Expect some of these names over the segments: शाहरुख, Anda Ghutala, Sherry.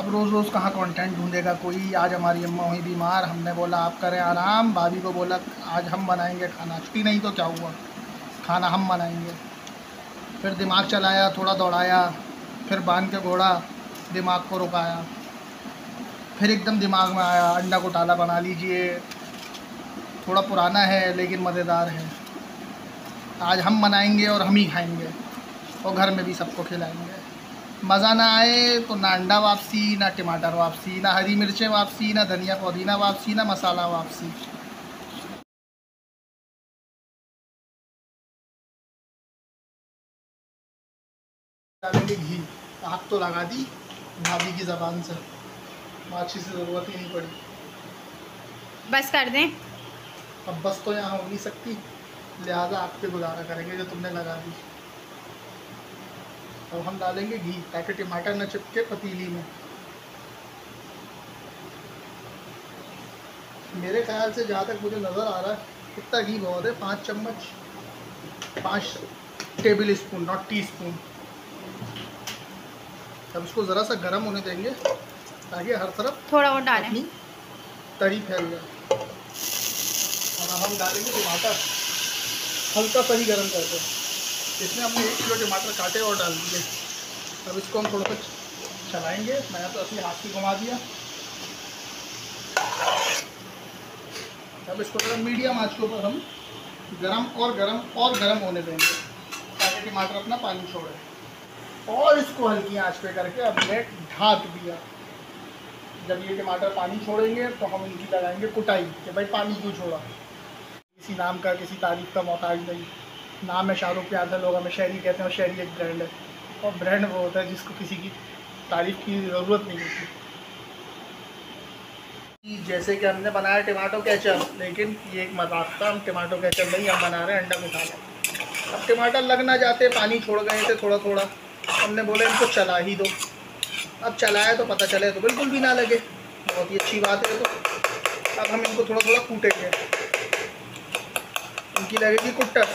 अब रोज़ रोज़ कहाँ कंटेंट ढूंढेगा कोई। आज हमारी अम्मा हुई बीमार, हमने बोला आप करें आराम, भाभी को बोला आज हम बनाएंगे खाना, छुट्टी नहीं तो क्या हुआ, खाना हम बनाएंगे। फिर दिमाग चलाया, थोड़ा दौड़ाया, फिर बांध के घोड़ा, दिमाग को रुकाया, फिर एकदम दिमाग में आया अंडा घोटाला बना लीजिए, थोड़ा पुराना है लेकिन मज़ेदार है, आज हम बनाएंगे और हम ही खाएंगे और घर में भी सबको खिलाएंगे। मज़ा ना आए तो ना अंडा वापसी, ना टमाटर वापसी, ना हरी मिर्चें वापसी, ना धनिया पुदीना वापसी, ना मसाला वापसी। डालेंगे घी, आग तो लगा दी भाभी की ज़बान से, माची से ज़रूरत ही नहीं पड़ी, बस कर दें। अब बस तो यहाँ हो नहीं सकती, लिहाजा आग पे गुजारा करेंगे जो तुमने लगा दी। अब हम डालेंगे घी ताकि टमाटर न चिपके पतीली में। मेरे ख्याल से जहाँ तक मुझे नज़र आ रहा है इतना घी बहुत है, 5 चम्मच, 5 tablespoon, not teaspoon. अब इसको ज़रा सा गर्म होने देंगे ताकि हर तरफ थोड़ा और डालें, तरी फैल जाए। और अब हम डालेंगे टमाटर, हल्का तरी गर्म करके। इसमें हमने 1 किलो टमाटर काटे और डाल दिए। अब इसको हम थोड़ा सा चलाएंगे, मैंने तो अपने हाथ से घुमा दिया। अब इसको थोड़ा मीडियम आंच के ऊपर हम गर्म होने देंगे ताकि टमाटर अपना पानी छोड़े। और इसको हल्की आंच पे करके हमने ढाँक दिया। जब ये टमाटर पानी छोड़ेंगे तो हम इनकी लगाएंगे कुटाई कि भाई पानी क्यों छोड़ा। किसी नाम का, किसी तारीफ का मोहताज नहीं। नाम है शाहरुख के, आधा लोग हमें शेरी कहते हैं, और शेरी एक ब्रांड है, और ब्रांड वो होता है जिसको किसी की तारीफ की ज़रूरत नहीं होती। जैसे कि हमने बनाया टमाटो केचप, लेकिन ये एक मजाक था, हम टमाटो केचप नहीं, हम बना रहे हैं अंडा मसाला। अब टमाटर लग ना जाते, पानी छोड़ गए थे थोड़ा थोड़ा, हमने बोला इनको चला ही दो। अब चलाया तो पता चले तो बिल्कुल भी ना लगे, बहुत ही अच्छी बात है। तो अब हम इनको थोड़ा थोड़ा कूटेंगे, इनकी लगेगी कुट्टस।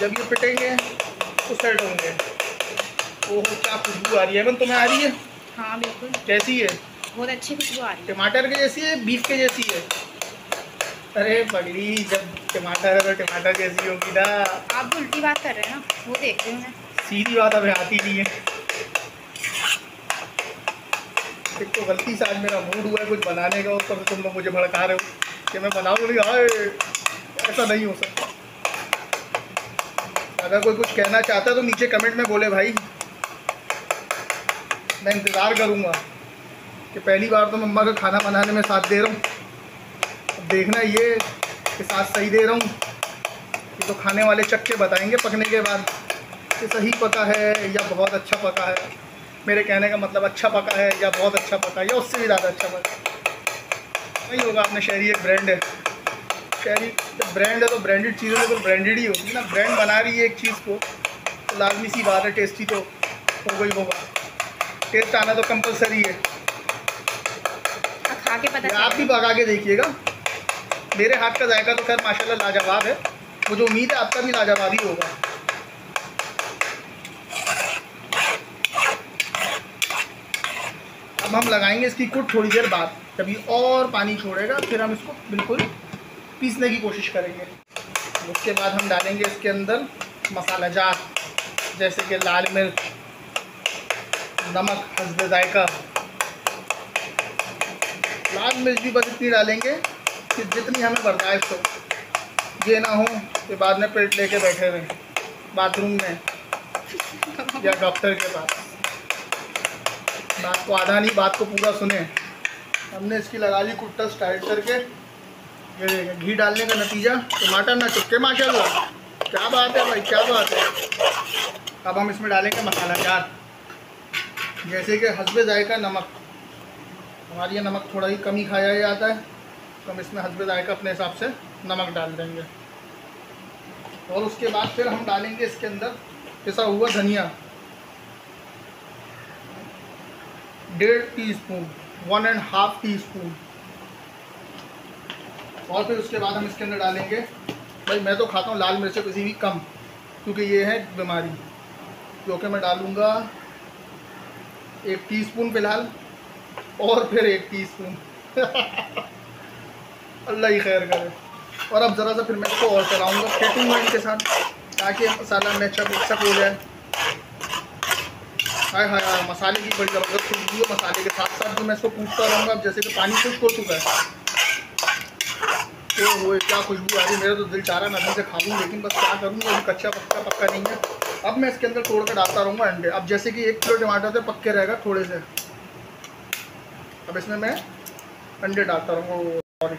जब ये पिटेंगे तो सेट होंगे। ओहो क्या खुशबू आ रही है, तुम्हें आ रही है? हाँ बिल्कुल। कैसी है? बहुत अच्छी खुशबू आ रही है। टमाटर के जैसी है, बीफ के जैसी है? अरे पगली, जब टमाटर है तो टमाटर जैसी होगी ना। आप उल्टी बात कर रहे हैं ना, वो देख रही हूँ मैं, सीधी बात हमें आती नहीं है। एक तो गलती से आज मेरा मूड हुआ है कुछ बनाने का, और तब तुम लोग मुझे भड़का रहे हो कि मैं बनाऊँगी। हाय, ऐसा नहीं हो सकता। अगर कोई कुछ कहना चाहता है तो नीचे कमेंट में बोले भाई, मैं इंतज़ार करूँगा कि पहली बार तो मैं मम्मा का खाना बनाने में साथ दे रहा हूँ। देखना ये कि साथ सही दे रहा हूँ, ये तो खाने वाले चक्के बताएंगे पकने के बाद कि सही पका है या बहुत अच्छा पका है। मेरे कहने का मतलब अच्छा पका है या बहुत अच्छा पका है या उससे भी ज़्यादा अच्छा पका, नहीं होगा। आपने शेरी एक ब्रांड है, शेरी तो ब्रांड है, तो ब्रांडेड चीज़ें तो ब्रांडेड ही होगी ना। ब्रांड बना रही है एक चीज़ को तो लाजमी सी बात है टेस्टी तो होगा ही होगा, टेस्ट आना तो कंपलसरी है। खा के पता, आप भी पका के देखिएगा। मेरे हाथ का जायका तो खैर माशाल्लाह लाजवाब है, मुझे उम्मीद है आपका भी लाजवाब ही होगा। अब हम लगाएंगे इसकी कुट थोड़ी देर बाद, जब ये और पानी छोड़ेगा फिर हम इसको बिल्कुल पीसने की कोशिश करेंगे। उसके बाद हम डालेंगे इसके अंदर मसाला जार, जैसे कि लाल मिर्च, नमक हस्ब जायका। लाल मिर्च भी बस इतनी डालेंगे कि जितनी हमें बर्दाश्त हो, ये ना हो कि बाद में पेट लेके बैठे रहें बाथरूम में या डॉक्टर के पास। बात को आधा नहीं, बात को पूरा सुने। हमने इसकी लगा ली कुट्टस टाइट करके। ये घी डालने का नतीजा, टमाटर ना चिपके, माशाल्लाह क्या बात है भाई, क्या बात है। अब हम इसमें डालेंगे मसाला जार, जैसे कि हस्ब जायका नमक। हमारे यहाँ नमक थोड़ा ही कम ही खाया जाता है, तो हम इसमें हस्ब जायका अपने हिसाब से नमक डाल देंगे। और उसके बाद फिर हम डालेंगे इसके अंदर पिसा हुआ धनिया, 1.5 टीस्पून, 1.5 टीस्पून। और फिर उसके बाद हम इसके अंदर डालेंगे, भाई मैं तो खाता हूँ लाल मिर्चें किसी भी कम, क्योंकि ये है बीमारी, क्योंकि मैं डालूँगा एक टीस्पून फिलहाल और फिर एक टीस्पून। अल्लाह ही खैर करे। और अब ज़रा सा फिर मैं इसको और चलाऊँगा फेटूँगा इनके साथ ताकि मसाला मैचअप मिक्सअप हो जाए। हाय हाय हाय मसाले की बड़ी ज़रूरत खुशबू है। मसाले के साथ साथ जो मैं इसको कूटता रहूँगा। अब जैसे कि पानी खुश्क हो चुका है तो वो क्या खुशबू आ रही। मेरा तो दिल चाह रहा है मैं अभी से खा लूँ लेकिन बस क्या करूँगा अभी कच्चा पक्का पक्का नहीं है। अब मैं इसके अंदर तोड़ कर डालता रहूँगा अंडे। अब जैसे कि 1 किलो टमाटर तो पक्के रहेगा थोड़े से। अब इसमें मैं अंडे डालता रहूँगा। सॉरी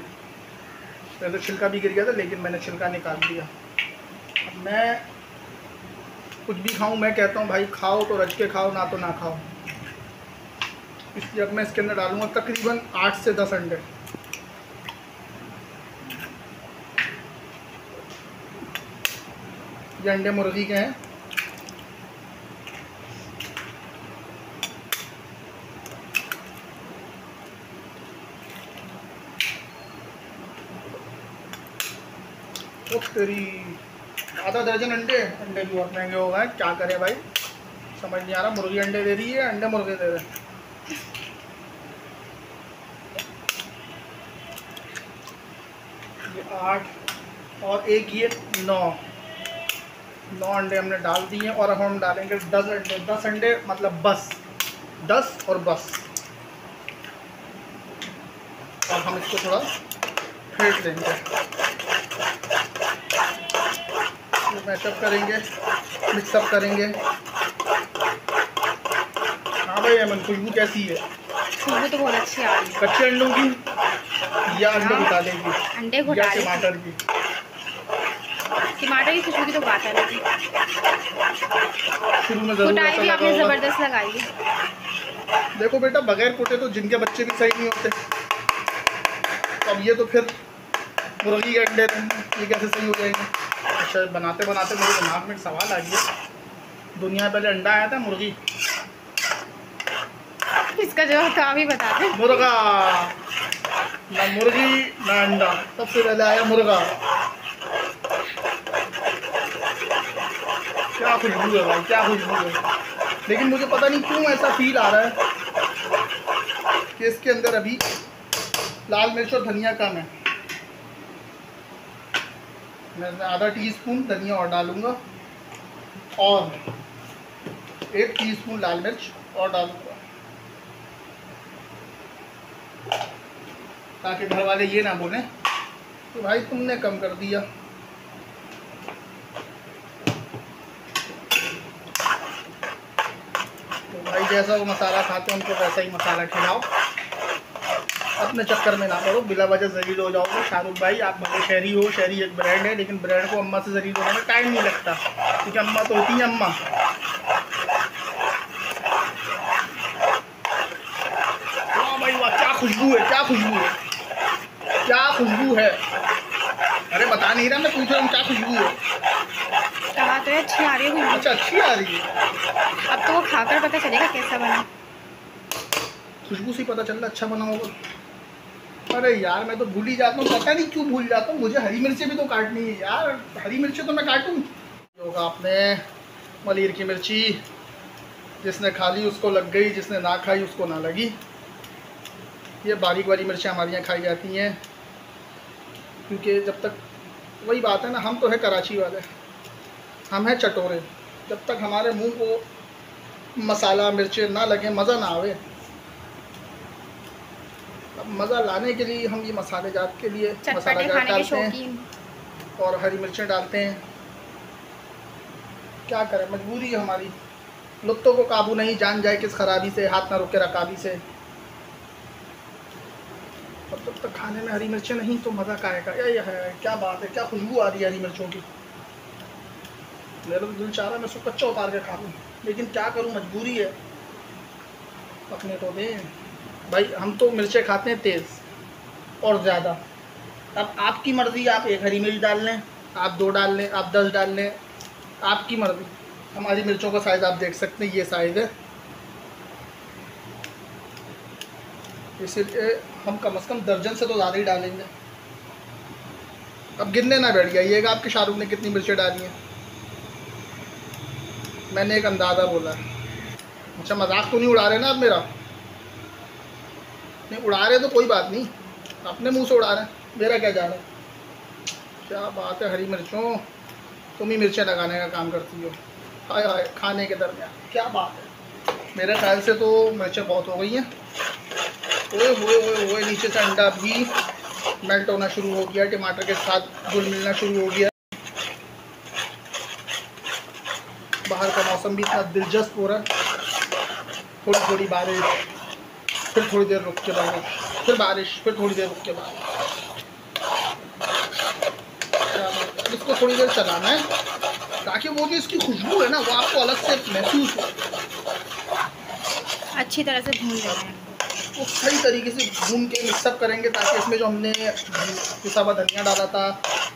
तो छिलका भी गिर गया था लेकिन मैंने छिलका निकाल दिया। अब मैं कुछ भी खाऊं मैं कहता हूं भाई खाओ तो रच के खाओ ना तो ना खाओ। इसलिए अब मैं इसके अंदर डालूंगा तकरीबन 8 से 10 अंडे। ये अंडे मुर्गी के हैं। तेरी आधा दर्जन अंडे भी बहुत महंगे हो गए। क्या करें भाई समझ नहीं आ रहा। मुर्गी अंडे दे रही है अंडे मुर्गे दे रहे हैं। ये 8 और एक ये 9 अंडे हमने डाल दिए। और अब हम डालेंगे 10 अंडे मतलब बस 10 और बस। और हम इसको थोड़ा फेंट देंगे मैशअप करेंगे मिक्सअप करेंगे। हाँ भाई अमन खुशबू कैसी है? खुशबू तो बहुत अच्छी आ रही है। कच्चे अंडों की या अंडे बता देंगे अंडे को या टमाटर की। टमाटर की खुशबू की तो बात है। शुरू में कुटाई भी आपने ज़बरदस्त लगाई है। देखो बेटा बगैर कुटे तो जिनके बच्चे भी सही नहीं होते। तो अब ये तो फिर मुर्गी के अंडे ये कैसे सही हो जाएंगे। अच्छा बनाते बनाते मेरे दिमाग में एक सवाल आ गया। दुनिया में पहले अंडा आया था मुर्गी? इसका जवाब तो आप ही बता दें। मुर्गा ना मुर्गी ना अंडा सबसे पहले आया मुर्गा। क्या खुशबू है भाई क्या खुशबू है। लेकिन मुझे पता नहीं क्यों ऐसा फील आ रहा है कि इसके अंदर अभी लाल मिर्च और धनिया कम है। मैं आधा टीस्पून धनिया और डालूँगा और 1 टीस्पून लाल मिर्च और डालूँगा ताकि घर वाले ये ना बोलें तो भाई तुमने कम कर दिया। तो भाई जैसा वो मसाला खाते हैं उनको वैसा ही मसाला खिलाओ। अपने चक्कर में ना पड़ो बिला वजह जलील हो जाओगे। शाहरुख भाई आप भले शेरी हो शेरी एक ब्रांड है लेकिन ब्रांड को अम्मा से जलील होने में टाइम नहीं लगता क्योंकि अम्मा तो होती है अम्मा। वाह भाई वाह क्या खुशबू है क्या खुशबू है क्या खुशबू है। अरे बता नहीं रहा मैं पूछ रहा हूँ क्या खुशबू है। तो अच्छी आ रही है। अच्छा अच्छी आ रही है। अब तो वो खाकर पता चलेगा कैसा बना। खुशबू से पता चल रहा अच्छा बना होगा। अरे यार मैं तो भूल ही जाता हूँ पता नहीं क्यों भूल जाता हूँ। मुझे हरी मिर्चें भी तो काटनी है यार। हरी मिर्चें तो मैं काटूँ होगा। आपने मलीर की मिर्ची जिसने खा ली उसको लग गई जिसने ना खाई उसको ना लगी। ये बारीक वाली मिर्चें हमारे यहाँ खाई जाती हैं क्योंकि जब तक वही बात है ना हम तो है कराची वाले हम हैं चटोरे। जब तक हमारे मुँह को मसाला मिर्चें ना लगे मज़ा ना आवे। मज़ा लाने के लिए हम ये मसाले जात के लिए मसाला जात डालते हैं और हरी मिर्चें डालते हैं। क्या करें मजबूरी है हमारी। लुत्तों को काबू नहीं जान जाए किस खराबी से हाथ ना रुके रकाबी से। तब तक तो खाने में हरी मिर्चें नहीं तो मज़ा काएगा। क्या बात है क्या खुशबू आ रही है हरी मिर्चों की। मेरा दिल चाह रहा है मैं उसको कच्चा उतार के खा लूँ लेकिन क्या करूँ मजबूरी है। पकने तो दें भाई हम तो मिर्चें खाते हैं तेज़ और ज़्यादा। अब आपकी मर्ज़ी आप 1 हरी मिर्च डाल लें आप 2 डाल लें आप 10 डाल लें आपकी मर्ज़ी। हमारी मिर्चों का साइज़ आप देख सकते हैं ये साइज़ है इसलिए हम कम से कम दर्जन से तो ज़्यादा ही डालेंगे। अब गिनने ना बैठ जाइएगा आपके शाहरुख ने कितनी मिर्चें डाली हैं। मैंने एक अंदाज़ा बोला है। अच्छा, मजाक तो नहीं उड़ा रहे ना आप मेरा? नहीं उड़ा रहे तो कोई बात नहीं, अपने मुंह से उड़ा रहे हैं, मेरा क्या जा रहा है? क्या बात है, हरी मिर्चों तुम ही मिर्चें लगाने का काम करती हो। हाय हाय, खाने के दरमियान क्या बात है। मेरे ख्याल से तो मिर्चें बहुत हो गई हैं। ओए होए होए होए, नीचे से अंडा भी मेल्ट होना शुरू हो गया, टमाटर के साथ घुल मिलना शुरू हो गया। बाहर का मौसम भी इतना दिलचस्प हो रहा है, थोड़ी थोड़ी बारिश, फिर थोड़ी देर रुक के बारिश, फिर बारिश, फिर थोड़ी देर रुक के बारिश। इसको थोड़ी देर चलाना है ताकि वो जो इसकी खुशबू है ना वो आपको अलग से महसूस हो। अच्छी तरह से भून लेना है, वो सही तरीके से भून के मिक्सअप करेंगे ताकि इसमें जो हमने पिसा हुआ धनिया डाला था,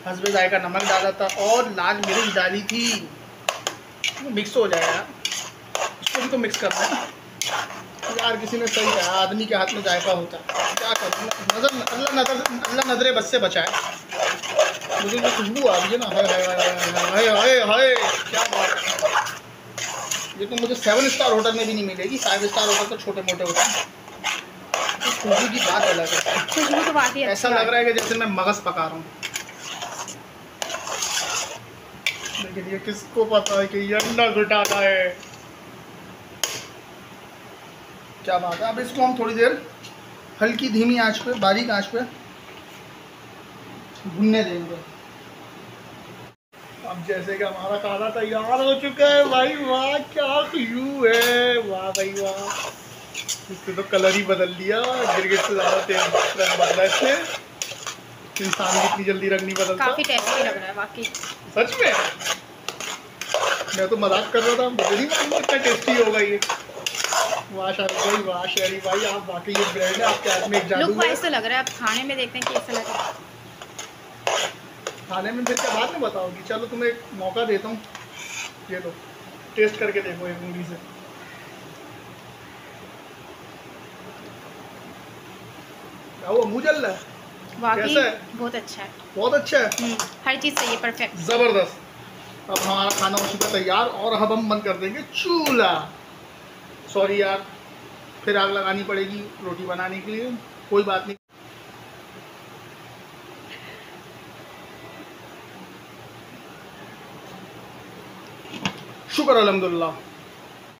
हसबे जायका नमक डाला था और लाल मिर्च डाली थी, मिक्स हो जाएगा। इसको भी तो मिक्स करना है यार। किसी ने सही कहा, आदमी के हाथ में जायका होता है, क्या करूँ। अल्लाह नजरे बस से बचाए। मुझे जो खुशबू आ रही है ना, हाय हाय हाय हाय, क्या बात है। ये तो मुझे 7 स्टार होटल में भी नहीं मिलेगी। 5 स्टार होटल तो छोटे मोटे होते हैं। खुशबू की बात अलग है, खुशबू तो बात ही है। ऐसा लग रहा है कि जैसे मैं मगज़ पका रहा हूँ। लेकिन ये किसको पता है कि ये अंडा घुटाना है। क्या बात है। अब इसको हम थोड़ी देर हल्की धीमी आंच पे, बारीक आंच पे भुनने देंगे। अब जैसे कि हमारा खाना तैयार हो चुका है। भाई वाह, क्या खुशबू है। वाह भाई वाह, इससे तो कलर ही बदल दिया। गिरगिट से ज़्यादा तेज रंग बदला इसने। इंसान की इतनी जल्दी रंग नहीं बदलता। काफ़ी टेस्टी लग रहा है वाकई, सच में। मैं तो मजाक कर रहा था, मुझे नहीं मालूम कितना टेस्टी होगा ये। वाह शायरी भाई, वाह शेरी भाई, आप वाकई ये ब्रांड है, आपके हाथ में एक जादू है। ऐसा लग रहा है, आप खाने में देखते हैं कैसा लग रहा है। खाने में फिर क्या बात में बताओगी। चलो तुम्हें एक मौका देता हूँ, ये लो टेस्ट करके देखो एक उंगली से। वो मुजल है, वाकई बहुत अच्छा है, बहुत अच्छा है। हर चीज़ से ये परफेक्ट, ज़बरदस्त। अब हमारा खाना हो चुका तैयार और अब हम बंद कर देंगे चूल्हा। सॉरी यार, फिर आग लगानी पड़ेगी रोटी बनाने के लिए। कोई बात नहीं। शुक्र अल्हम्दुलिल्लाह।